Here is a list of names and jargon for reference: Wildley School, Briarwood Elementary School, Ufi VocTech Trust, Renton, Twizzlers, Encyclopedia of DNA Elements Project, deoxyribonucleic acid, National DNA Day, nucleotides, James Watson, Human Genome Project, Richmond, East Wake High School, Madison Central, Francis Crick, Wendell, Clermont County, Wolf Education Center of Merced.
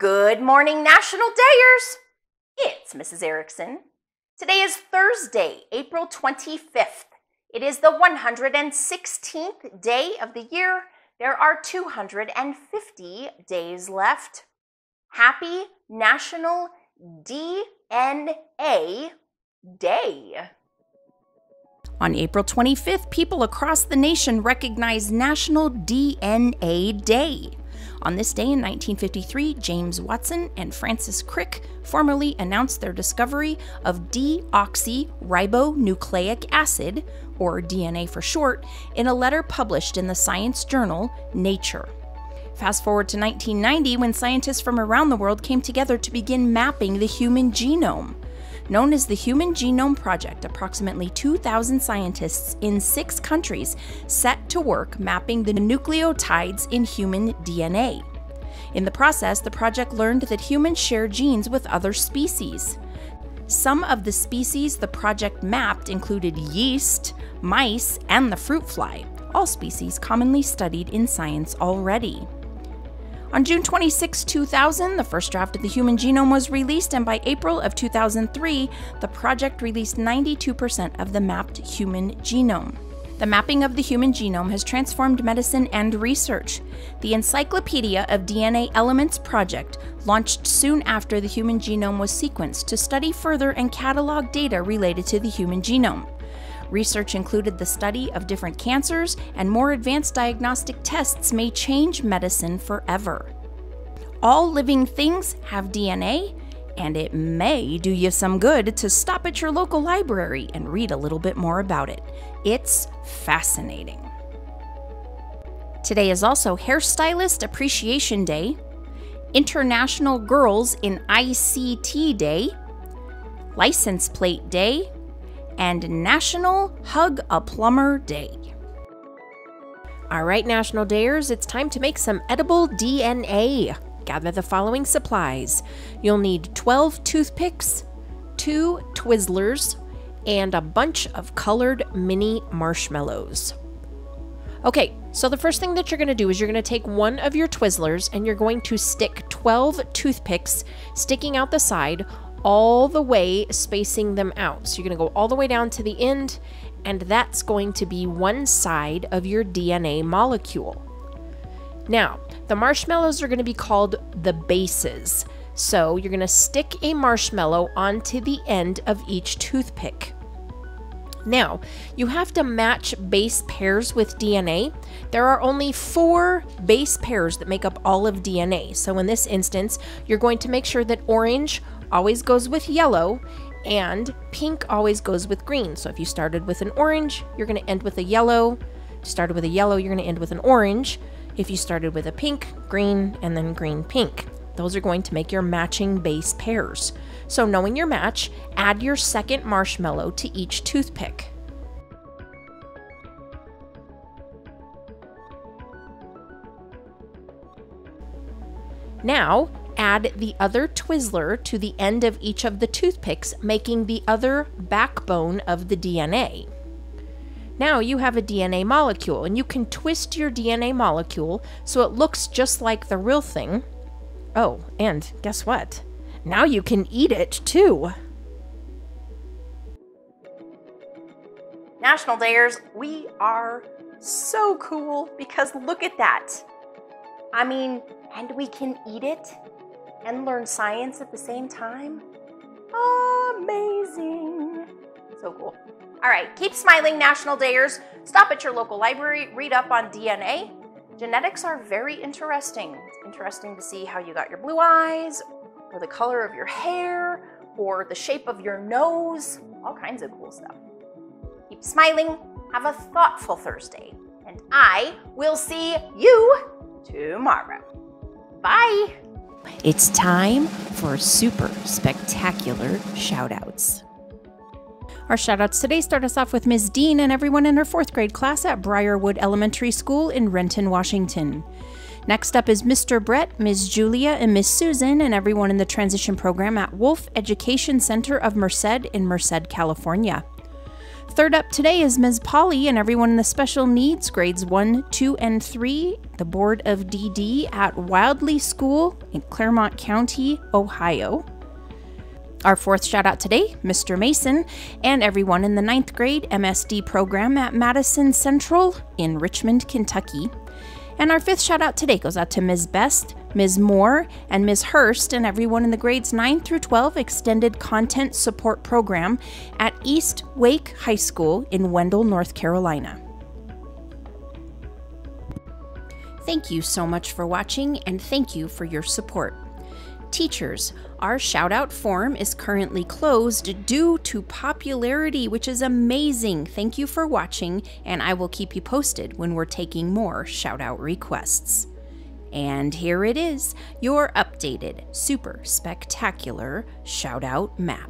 Good morning, National Dayers! It's Mrs. Erickson. Today is Thursday, April 25th. It is the 116th day of the year. There are 250 days left. Happy National DNA Day! On April 25th, people across the nation recognize National DNA Day. On this day in 1953, James Watson and Francis Crick formally announced their discovery of deoxyribonucleic acid, or DNA for short, in a letter published in the science journal Nature. Fast forward to 1990, when scientists from around the world came together to begin mapping the human genome. Known as the Human Genome Project, approximately 2,000 scientists in 6 countries set to work mapping the nucleotides in human DNA. In the process, the project learned that humans share genes with other species. Some of the species the project mapped included yeast, mice, and the fruit fly, all species commonly studied in science already. On June 26, 2000, the first draft of the human genome was released, and by April of 2003, the project released 92% of the mapped human genome. The mapping of the human genome has transformed medicine and research. The Encyclopedia of DNA Elements Project, launched soon after the human genome was sequenced, to study further and catalog data related to the human genome. Research included the study of different cancers, and more advanced diagnostic tests may change medicine forever. All living things have DNA, and it may do you some good to stop at your local library and read a little bit more about it. It's fascinating. Today is also Hairstylist Appreciation Day, International Girls in ICT Day, License Plate Day, and National Hug a Plumber Day. All right, National Dayers, it's time to make some edible DNA. Gather the following supplies. You'll need 12 toothpicks, 2 Twizzlers, and a bunch of colored mini marshmallows. Okay, so the first thing that you're gonna do is you're gonna take one of your Twizzlers and you're going to stick 12 toothpicks sticking out the side, all the way, spacing them out. So you're going to go all the way down to the end, and that's going to be one side of your DNA molecule. Now, the marshmallows are going to be called the bases. So you're going to stick a marshmallow onto the end of each toothpick. Now, you have to match base pairs with DNA. There are only 4 base pairs that make up all of DNA. So in this instance, you're going to make sure that orange always goes with yellow and pink always goes with green. So if you started with an orange, you're going to end with a yellow. If you started with a yellow, you're going to end with an orange. If you started with a pink, green, and then green, pink. Those are going to make your matching base pairs. So knowing your match, add your second marshmallow to each toothpick. Now, add the other Twizzler to the end of each of the toothpicks, making the other backbone of the DNA. Now you have a DNA molecule, and you can twist your DNA molecule so it looks just like the real thing. Oh, and guess what? Now you can eat it too! National Dayers, we are so cool because look at that! I mean, and we can eat it and learn science at the same time. Amazing! So cool. All right, keep smiling, National Dayers. Stop at your local library, read up on DNA. Genetics are very interesting. It's interesting to see how you got your blue eyes, or the color of your hair, or the shape of your nose, all kinds of cool stuff. Keep smiling, have a thoughtful Thursday, and I will see you tomorrow. Bye! It's time for super spectacular shoutouts. Our shoutouts today start us off with Ms. Dean and everyone in her 4th grade class at Briarwood Elementary School in Renton, Washington. Next up is Mr. Brett, Ms. Julia, and Ms. Susan and everyone in the transition program at Wolf Education Center of Merced in Merced, California. Third up today is Ms. Polly and everyone in the special needs grades 1, 2, and 3, the Board of DD at Wildley School in Clermont County, Ohio. Our fourth shout out today, Mr. Mason and everyone in the 9th grade MSD program at Madison Central in Richmond, Kentucky. And our fifth shout out today goes out to Ms. Best, Ms. Moore, and Ms. Hurst and everyone in the grades 9 through 12 Extended Content Support Program at East Wake High School in Wendell, North Carolina. Thank you so much for watching, and thank you for your support. Teachers, our shout out form is currently closed due to popularity, which is amazing. Thank you for watching, and I will keep you posted when we're taking more shout out requests. And here it is, your updated, super spectacular shout out map.